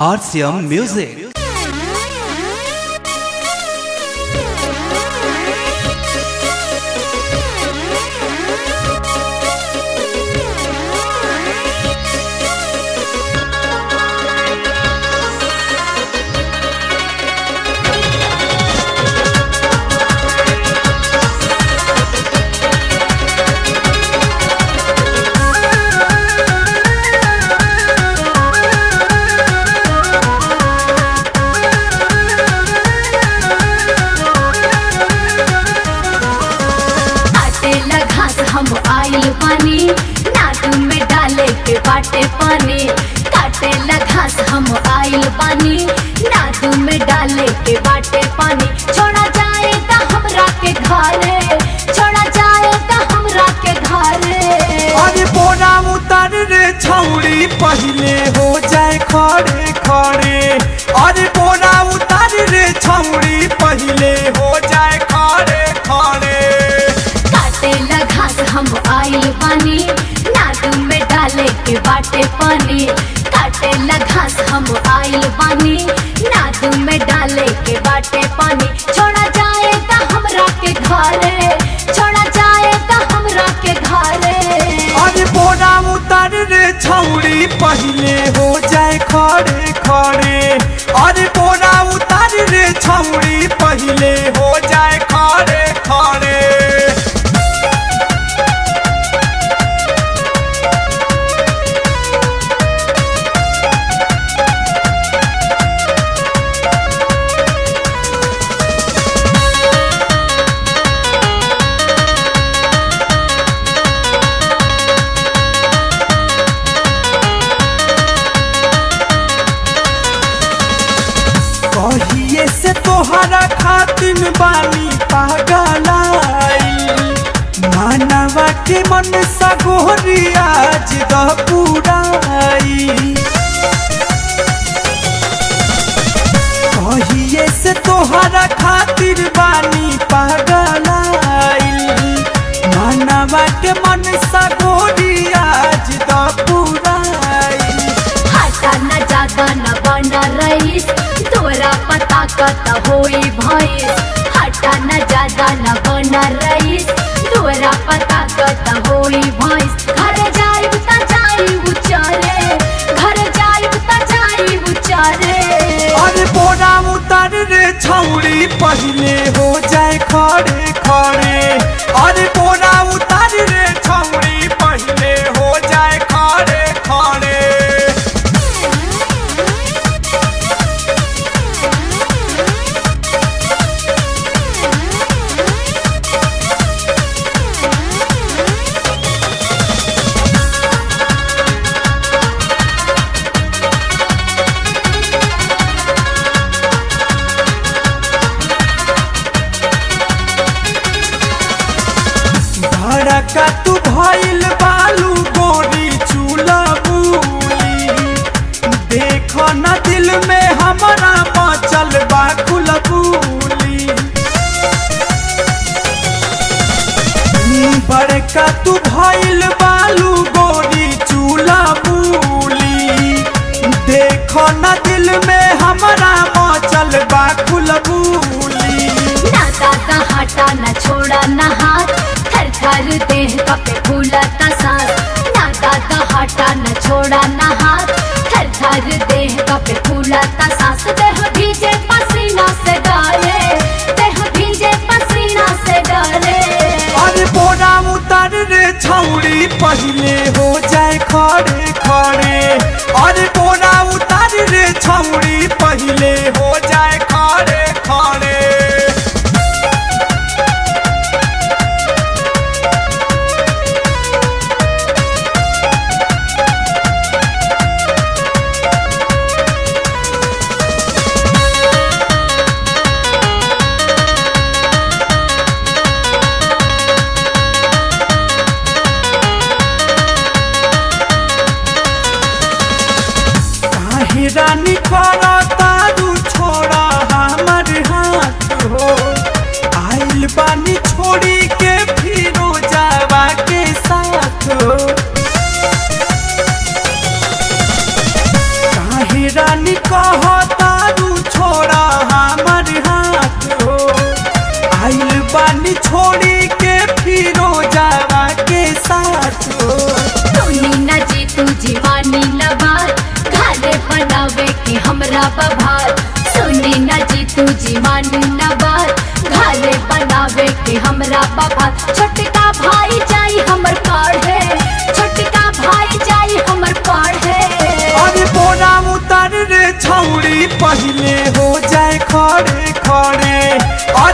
RCM Music। Naatu में डाले के बाटे पानी, काटे घास हम आइल पानी, नाटू में डाले के बाटे पानी। छोड़ा जाए तो हमरा के घर, छोड़ा जाए तो हमरा के घर। अरे बोरा उतर रे छौड़ी पहले हो जाए खड़े खड़े। अरे बोरा उतर रे छौड़ी पहले हो जाए खड़े खड़े। हम आइल पानी, नाटू में डाले के बाटे पानी, काटे घास हम आइल पानी, नाटू में डाले के बाटे पानी। छोड़ा जाए तो हमरा के घर, छोड़ा जाए तो हमरा के घर। अरे बोरा उतर रे छौड़ी पहले हो जाए खड़े खड़े। अरे बोरा उतर रे छौड़ी पहले हो जाए खड़े खड़े। कहिए से तोहरा खातिन बानी पागलाइल, मानवा के मन सगोरी आज दपुराइल। कहिए से तोहरा खातिर बानी पागलाइल, मानवा के मन सगोरी आज दपुराइल। हटा न जागा न बना रही तोरा पता कता होई भई, हटा न जादा न बना रही तोरा पता कता होई भई। घर जाई त जाई उचारे, घर जाई त जाई उचारे। अरे बोरा उतर रे छौड़ी पहले हो जाए खड़े खड़े। अरे बोरा उतर रे छौड़ी पहले हो जाए खड़े खड़े। का तू भइल बालू गोरी चूला बुली, देख न दिल में हमारा बचल बा कुलबुली। बड़का तू भइल बालू गोरी चूला बुली, देख न दिल में हमारा बचल बा कुलबुली। ना हटा न छोड़ा न हाथ, थर देह कपे फूला साथ। ना दादा हटा न छोड़ा न हाथ, थर थर देह कपे फूला सास। देह भीजे पसीना से डाले, देह भीजे पसीना से डाले। अरे बोरा उतर रे छौड़ी पहले हो जाए खड़े खड़े। अरे बोरा उतर रे छौड़ी पहले हो जाए खड़े खड़े। रानी खोला तारू छोड़ा हमार हाथ हो, आइल बानी छोड़ी के फिरो जावा के साथ हो। काहे रानी कहतारू छोड़ा हमर हाथ हो, आइल बानी छोड़ी के फिरोजावा के साथ हो। तोनी ना जीतू जीवानी लबार, घाले बनावे के हमरा बभार। तोनी ना जीतू जीवानी लबार, घाले बनावे के हमरा बभार। छोटका भाई जाई हमर पार है, छोटका भाई जाई हमर पार है। अरे बोरा उतर रे छोड़ी पहले हो जाए खड़े खड़े।